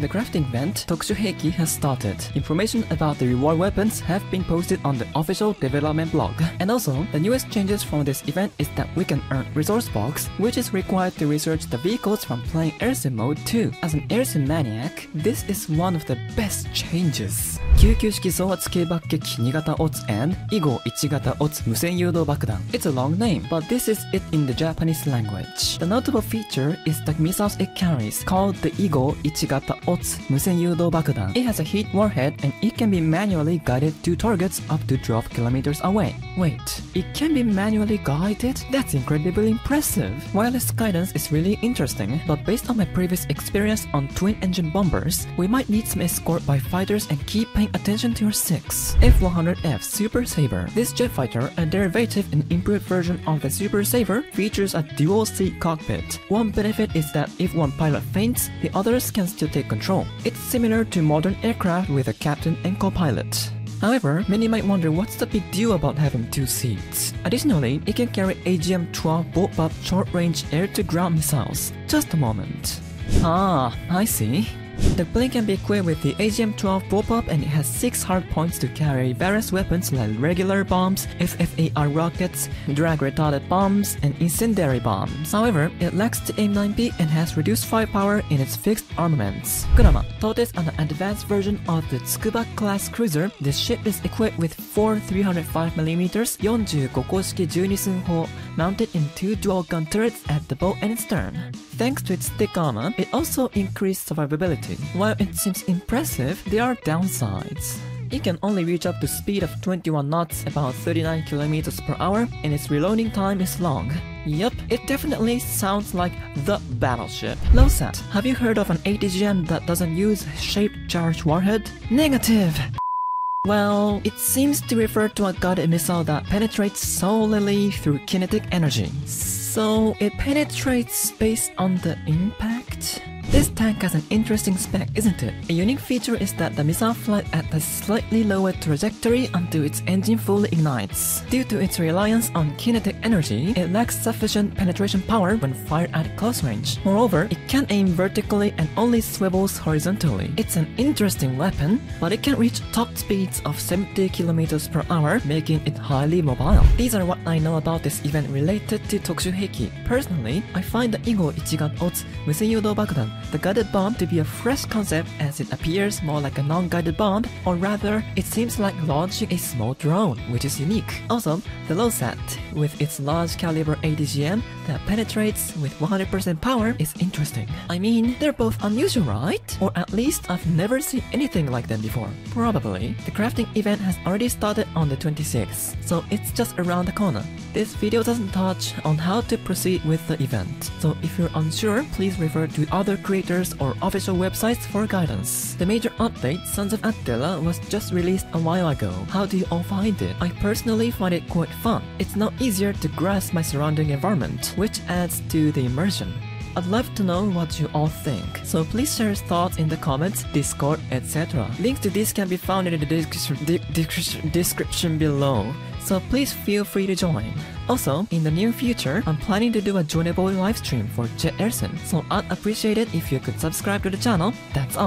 The crafting event Tokushu Heiki has started. Information about the reward weapons have been posted on the official development blog. And also, the newest changes from this event is that we can earn resource box, which is required to research the vehicles from playing AirSim mode 2. As an AirSim maniac, this is one of the best changes. 99式増圧系爆撃2型 Otsu and I-Go-Ichi-Gata Otsu無線誘導爆弾. It's a long name, but this is it in the Japanese language. The notable feature is the missiles it carries, called the I-Go-Ichi-Gata Otsu無線誘導爆弾. It has a heat warhead and it can be manually guided to targets up to 12 kilometers away. Wait, it can be manually guided? That's incredibly impressive. Wireless guidance is really interesting, but based on my previous experience on twin-engine bombers, we might need some escort by fighters and keep paying attention to your 6. F-100F Super Sabre. This jet fighter, a derivative and improved version of the Super Sabre, features a dual-seat cockpit. One benefit is that if one pilot faints, the others can still take control. It's similar to modern aircraft with a captain and co-pilot. However, many might wonder what's the big deal about having 2 seats. Additionally, it can carry AGM-12 Bullpup short-range air-to-ground missiles. Just a moment. Ah, I see. The plane can be equipped with the AGM-12 Bullpup and it has 6 hard points to carry various weapons like regular bombs, FFAR rockets, drag-retarded bombs, and incendiary bombs. However, it lacks the aim-9P and has reduced firepower in its fixed armaments. Kurama, though this an advanced version of the Tsukuba-class cruiser, this ship is equipped with 4 305mm 45式12寸砲 mounted in 2 dual-gun turrets at the bow and stern. Thanks to its thick armor, it also increased survivability. While it seems impressive, there are downsides. It can only reach up to speed of 21 knots, about 39 kilometers per hour, and its reloading time is long. Yep, it definitely sounds like the battleship. LOSAT, have you heard of an ATGM that doesn't use shaped charge warhead? Negative! Well, it seems to refer to a guided missile that penetrates solely through kinetic energy. So it penetrates based on the impact? This tank has an interesting spec, isn't it? A unique feature is that the missile flies at a slightly lower trajectory until its engine fully ignites. Due to its reliance on kinetic energy, it lacks sufficient penetration power when fired at close range. Moreover, it can't aim vertically and only swivels horizontally. It's an interesting weapon, but it can reach top speeds of 70 km per hour, making it highly mobile. These are what I know about this event related to Tokushu Heiki. Personally, I find the I-Go-Ichi-Gata Otsu Musen Yudo Bakudan, the guided bomb, to be a fresh concept as it appears more like a non-guided bomb, or rather, it seems like launching a small drone, which is unique. Also, the LOSAT, with its large caliber ATGM that penetrates with 100% power, is interesting. I mean, they're both unusual, right? Or at least I've never seen anything like them before. Probably. The crafting event has already started on the 26th, so it's just around the corner. This video doesn't touch on how to proceed with the event, so if you're unsure, please refer to other creators or official websites for guidance. The major update, Sons of Attila, was just released a while ago. How do you all find it? I personally find it quite fun. It's now easier to grasp my surrounding environment, which adds to the immersion. I'd love to know what you all think, so please share your thoughts in the comments, Discord, etc. Links to this can be found in the description below, so please feel free to join. Also, in the near future, I'm planning to do a joinable livestream for Jet AirSim, so I'd appreciate it if you could subscribe to the channel. That's all.